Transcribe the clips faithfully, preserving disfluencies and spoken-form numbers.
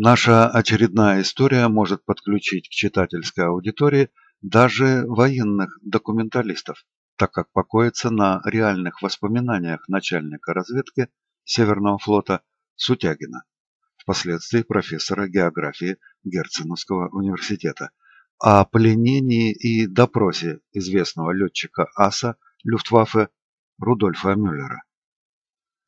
Наша очередная история может подключить к читательской аудитории даже военных документалистов, так как покоится на реальных воспоминаниях начальника разведки Северного флота Сутягина, впоследствии профессора географии Герценовского университета, о пленении и допросе известного летчика аса Люфтваффе Рудольфа Мюллера.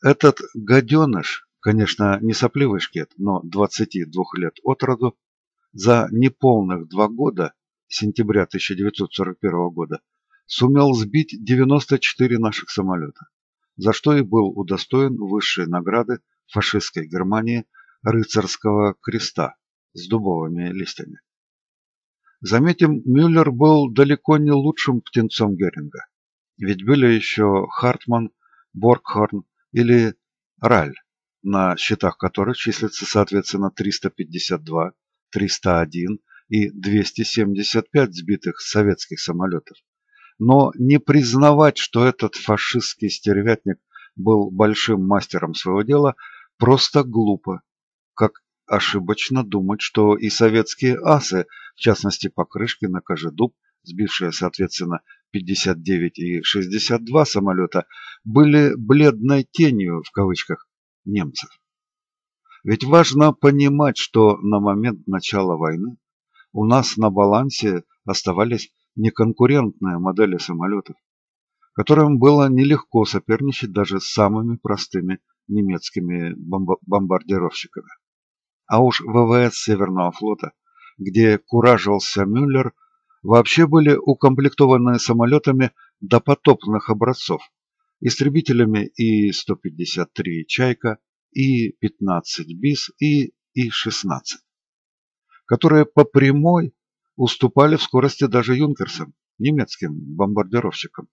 Этот гаденыш, конечно, не сопливый шкет, но двадцати двух лет от роду, за неполных два года, сентября тысяча девятьсот сорок первого года, сумел сбить девяносто четыре наших самолета, за что и был удостоен высшей награды фашистской Германии рыцарского креста с дубовыми листьями. Заметим, Мюллер был далеко не лучшим птенцом Геринга, ведь были еще Хартман, Боргхорн или Раль, на счетах которых числятся соответственно триста пятьдесят два, триста один и двести семьдесят пять сбитых советских самолетов. Но не признавать, что этот фашистский стервятник был большим мастером своего дела, просто глупо, как ошибочно думать, что и советские асы, в частности Покрышкин, Кожедуб, сбившие соответственно пятьдесят девять и шестьдесят два самолета, были «бледной тенью» в кавычках немцев. Ведь важно понимать, что на момент начала войны у нас на балансе оставались неконкурентные модели самолетов, которым было нелегко соперничать даже с самыми простыми немецкими бомбардировщиками. А уж ВВС Северного флота, где куражился Мюллер, вообще были укомплектованы самолетами допотопных образцов, истребителями И сто пятьдесят три «Чайка», И пятнадцать «Бис» и И шестнадцать, которые по прямой уступали в скорости даже «Юнкерсам», немецким бомбардировщикам.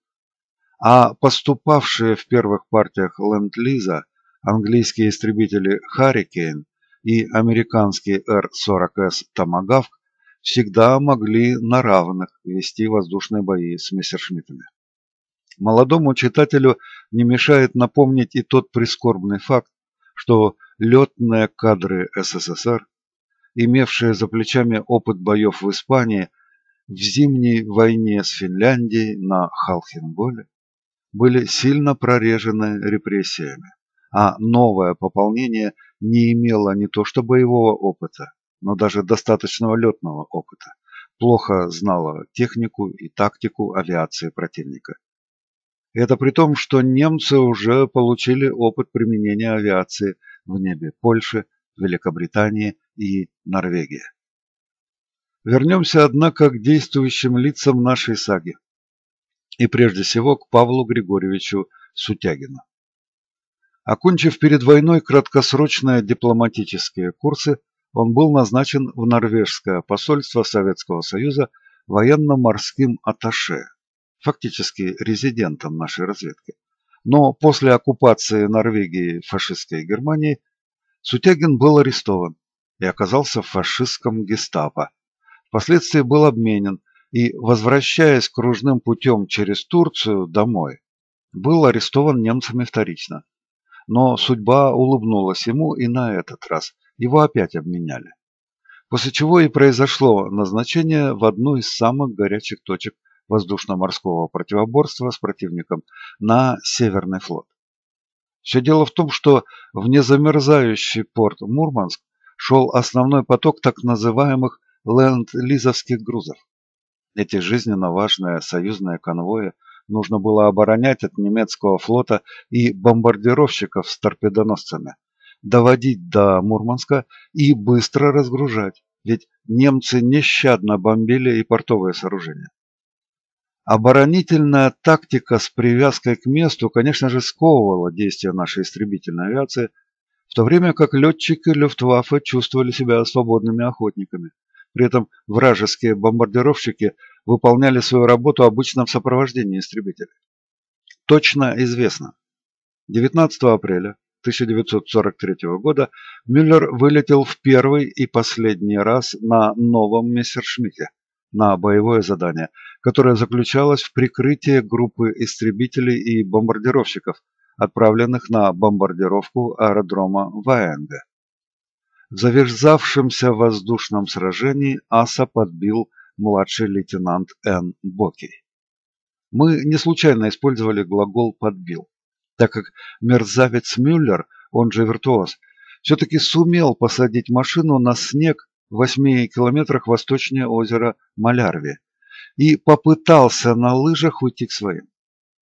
А поступавшие в первых партиях «Ленд-Лиза» английские истребители «Харикейн» и американский Р сорок С «Томагавк» всегда могли на равных вести воздушные бои с мессершмиттами. Молодому читателю не мешает напомнить и тот прискорбный факт, что летные кадры СССР, имевшие за плечами опыт боев в Испании, в зимней войне с Финляндией на Халхенголе были сильно прорежены репрессиями, а новое пополнение не имело не то что боевого опыта, но даже достаточного летного опыта, плохо знало технику и тактику авиации противника. Это при том, что немцы уже получили опыт применения авиации в небе Польши, Великобритании и Норвегии. Вернемся, однако, к действующим лицам нашей саги, и прежде всего к Павлу Григорьевичу Сутягину. Окончив перед войной краткосрочные дипломатические курсы, он был назначен в норвежское посольство Советского Союза военно-морским атташе, фактически резидентом нашей разведки. Но после оккупации Норвегии фашистской Германией Сутягин был арестован и оказался в фашистском гестапо. Впоследствии был обменен и, возвращаясь кружным путем через Турцию домой, был арестован немцами вторично. Но судьба улыбнулась ему, и на этот раз его опять обменяли. После чего и произошло назначение в одну из самых горячих точек воздушно-морского противоборства с противником на Северный флот. Все дело в том, что в незамерзающий порт Мурманск шел основной поток так называемых ленд-лизовских грузов. Эти жизненно важные союзные конвои нужно было оборонять от немецкого флота и бомбардировщиков с торпедоносцами, доводить до Мурманска и быстро разгружать, ведь немцы нещадно бомбили и портовые сооружения. Оборонительная тактика с привязкой к месту, конечно же, сковывала действия нашей истребительной авиации, в то время как летчики Люфтваффе чувствовали себя свободными охотниками. При этом вражеские бомбардировщики выполняли свою работу обычно в сопровождении истребителей. Точно известно. девятнадцатого апреля тысяча девятьсот сорок третьего года Мюллер вылетел в первый и последний раз на новом Мессершмитте на боевое задание, которое заключалось в прикрытии группы истребителей и бомбардировщиков, отправленных на бомбардировку аэродрома Ваенга. В завязавшемся воздушном сражении аса подбил младший лейтенант Н. Бокий. Мы не случайно использовали глагол «подбил», так как мерзавец Мюллер, он же виртуоз, все-таки сумел посадить машину на снег в восьми километрах восточнее озера Малярви и попытался на лыжах уйти к своим.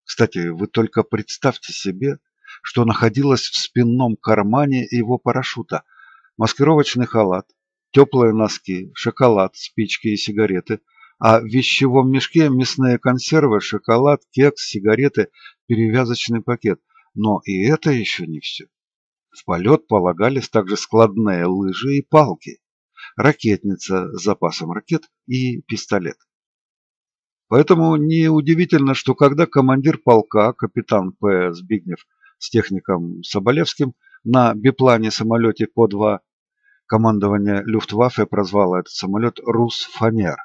Кстати, вы только представьте себе, что находилось в спинном кармане его парашюта: маскировочный халат, теплые носки, шоколад, спички и сигареты, а в вещевом мешке мясные консервы, шоколад, кекс, сигареты, перевязочный пакет. Но и это еще не все. В полет полагались также складные лыжи и палки, ракетница с запасом ракет и пистолет. Поэтому неудивительно, что когда командир полка, капитан П. Збигнев с техником Соболевским на биплане-самолете По два, командование Люфтваффе прозвало этот самолет «Рус-фанер»,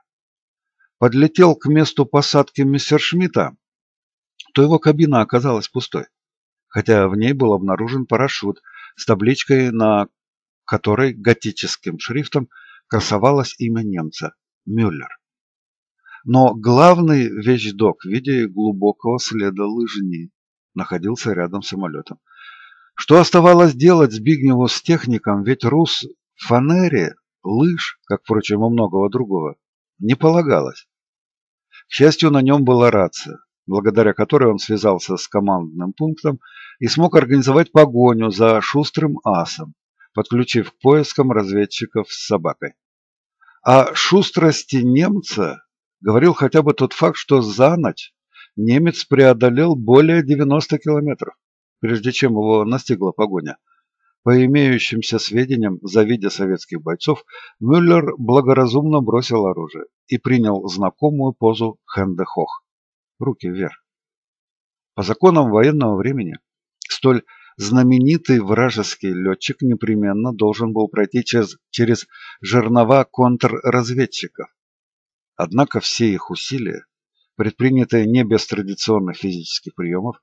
подлетел к месту посадки Мессершмитта, то его кабина оказалась пустой, хотя в ней был обнаружен парашют с табличкой, на которой готическим шрифтом красовалось имя немца – Мюллер. Но главный вещдок в виде глубокого следа лыжни находился рядом с самолетом. Что оставалось делать Збигневу с техником, ведь Рус-фанере лыж, как, впрочем, и многого другого, не полагалось. К счастью, на нем была рация, благодаря которой он связался с командным пунктом и смог организовать погоню за шустрым асом, подключив к поискам разведчиков с собакой. О шустрости немца говорил хотя бы тот факт, что за ночь немец преодолел более девяноста километров, прежде чем его настигла погоня. По имеющимся сведениям, завидя советских бойцов, Мюллер благоразумно бросил оружие и принял знакомую позу Хендехох – руки вверх. По законам военного времени, столь знаменитый вражеский летчик непременно должен был пройти через, через жернова контрразведчиков. Однако все их усилия, предпринятые не без традиционных физических приемов,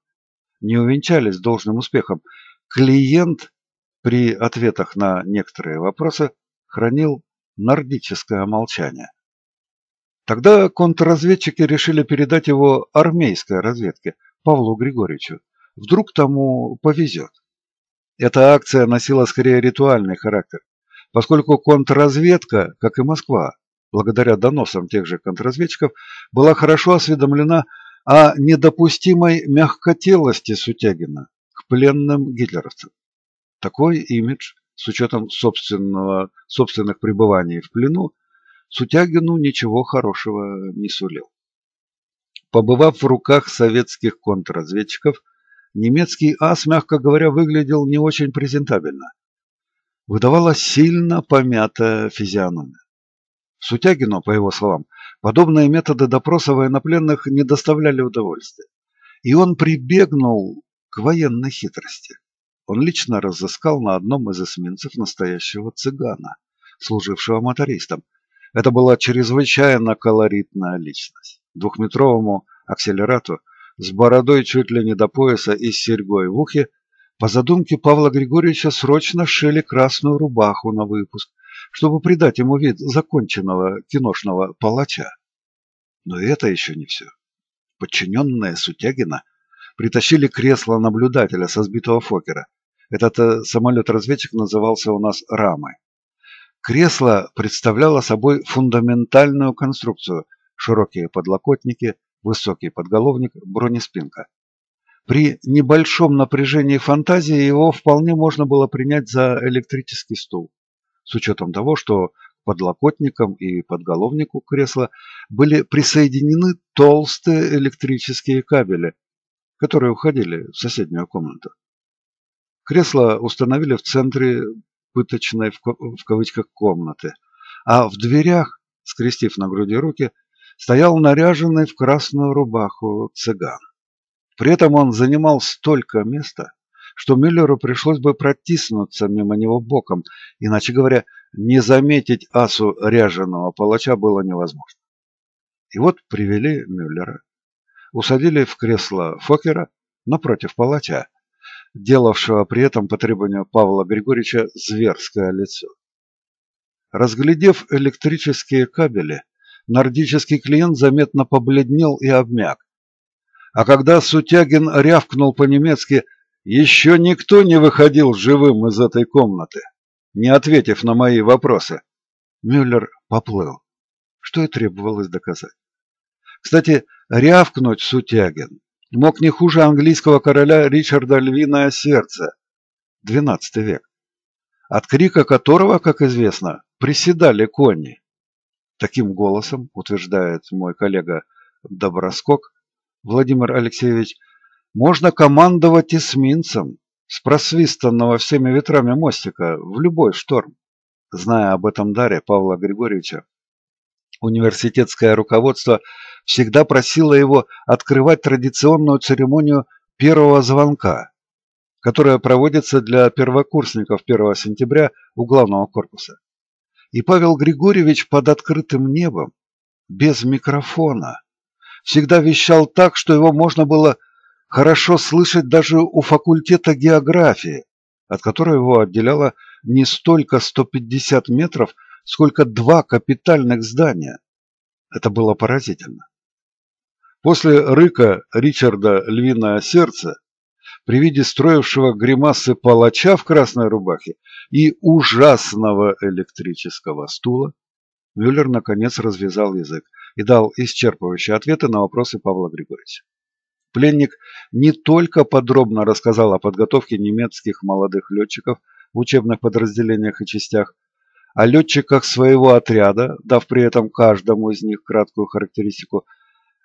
не увенчались должным успехом. Клиент при ответах на некоторые вопросы хранил нордическое молчание. Тогда контрразведчики решили передать его армейской разведке, Павлу Григорьевичу. Вдруг тому повезет. Эта акция носила скорее ритуальный характер, поскольку контрразведка, как и Москва, благодаря доносам тех же контрразведчиков, была хорошо осведомлена о недопустимой мягкотелости Сутягина к пленным гитлеровцам. Такой имидж, с учетом собственного, собственных пребываний в плену, Сутягину ничего хорошего не сулил. Побывав в руках советских контрразведчиков, немецкий ас, мягко говоря, выглядел не очень презентабельно. Выдавала сильно помятая физиономия. Сутягину, по его словам, подобные методы допроса военнопленных не доставляли удовольствия, и он прибегнул к военной хитрости. Он лично разыскал на одном из эсминцев настоящего цыгана, служившего мотористом. Это была чрезвычайно колоритная личность. Двухметровому акселерату с бородой чуть ли не до пояса и с серьгой в ухе, по задумке Павла Григорьевича, срочно шили красную рубаху на выпуск, чтобы придать ему вид законченного киношного палача. Но это еще не все. Подчиненные Сутягина притащили кресло наблюдателя со сбитого Фокера. Этот самолет-разведчик назывался у нас «Рамой». Кресло представляло собой фундаментальную конструкцию: широкие подлокотники, высокий подголовник, бронеспинка. При небольшом напряжении фантазии его вполне можно было принять за электрический стул, с учетом того, что к подлокотникам и подголовнику кресла были присоединены толстые электрические кабели, которые уходили в соседнюю комнату. Кресло установили в центре пыточной в, ко в кавычках комнаты, а в дверях, скрестив на груди руки, стоял наряженный в красную рубаху цыган. При этом он занимал столько места, что Мюллеру пришлось бы протиснуться мимо него боком, иначе говоря, не заметить асу ряженого палача было невозможно. И вот привели Мюллера. Усадили в кресло Фокера напротив палача, делавшего при этом, по требованию Павла Григорьевича, зверское лицо. Разглядев электрические кабели, нордический клиент заметно побледнел и обмяк. А когда Сутягин рявкнул по-немецки, еще никто не выходил живым из этой комнаты, не ответив на мои вопросы, Мюллер поплыл, что и требовалось доказать. Кстати, рявкнуть Сутягин мог не хуже английского короля Ричарда Львиное Сердце, двенадцатый век, от крика которого, как известно, приседали кони. Таким голосом, утверждает мой коллега Доброскок Владимир Алексеевич, можно командовать эсминцем с просвистанного всеми ветрами мостика в любой шторм. Зная об этом даре Павла Григорьевича, университетское руководство всегда просило его открывать традиционную церемонию первого звонка, которая проводится для первокурсников первого сентября у главного корпуса. И Павел Григорьевич под открытым небом, без микрофона, всегда вещал так, что его можно было хорошо слышать даже у факультета географии, от которого его отделяло не столько сто пятьдесят метров, сколько два капитальных здания. Это было поразительно. После рыка Ричарда Львиное Сердце, при виде строившего гримасы палача в красной рубахе и ужасного электрического стула, Мюллер наконец развязал язык и дал исчерпывающие ответы на вопросы Павла Григорьевича. Пленник не только подробно рассказал о подготовке немецких молодых летчиков в учебных подразделениях и частях, о летчиках своего отряда, дав при этом каждому из них краткую характеристику.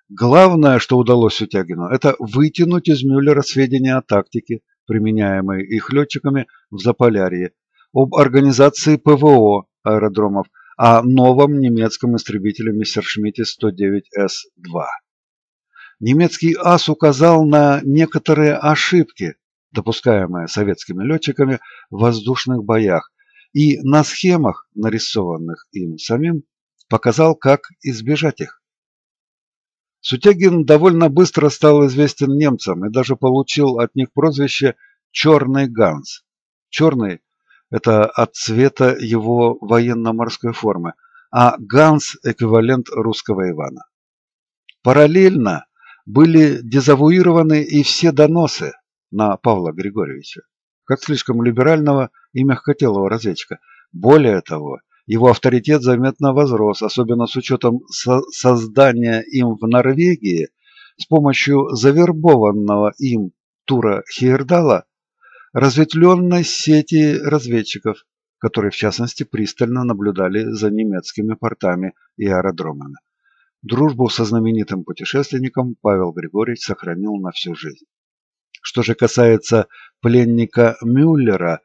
Главное, что удалось Сутягину, это вытянуть из Мюллера сведения о тактике, применяемой их летчиками в Заполярье, об организации ПВО аэродромов, о новом немецком истребителе Мессершмитте сто девять эс два. Немецкий ас указал на некоторые ошибки, допускаемые советскими летчиками в воздушных боях, и на схемах, нарисованных им самим, показал, как избежать их. Сутягин довольно быстро стал известен немцам и даже получил от них прозвище «Черный Ганс». «Черный» – это от цвета его военно-морской формы, а «Ганс» – эквивалент русского Ивана. Параллельно были дезавуированы и все доносы на Павла Григорьевича, как слишком либерального и мягкотелого разведчика. Более того, его авторитет заметно возрос, особенно с учетом со создания им в Норвегии с помощью завербованного им Тура Хейердала разветвленной сети разведчиков, которые, в частности, пристально наблюдали за немецкими портами и аэродромами. Дружбу со знаменитым путешественником Павел Григорьевич сохранил на всю жизнь. Что же касается пленника Мюллера,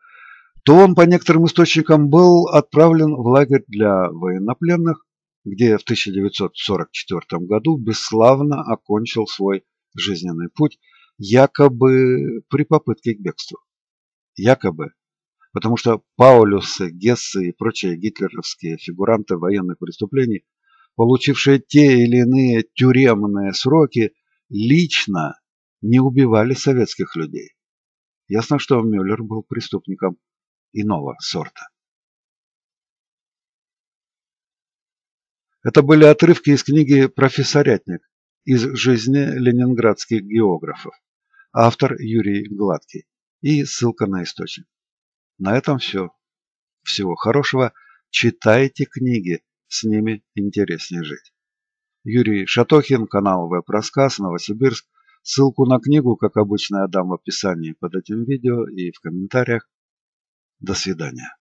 то он, по некоторым источникам, был отправлен в лагерь для военнопленных, где в тысяча девятьсот сорок четвёртом году бесславно окончил свой жизненный путь, якобы при попытке к бегству. Якобы. Потому что Паулюсы, Гессы и прочие гитлеровские фигуранты военных преступлений, получившие те или иные тюремные сроки, лично не убивали советских людей. Ясно, что Мюллер был преступником иного сорта. Это были отрывки из книги «Профессорятник» из жизни ленинградских географов. Автор Юрий Гладкий. И ссылка на источник. На этом все. Всего хорошего. Читайте книги. С ними интереснее жить. Юрий Шатохин, канал «Веб-рассказ», Новосибирск. Ссылку на книгу, как обычно, я дам в описании под этим видео и в комментариях. До свидания.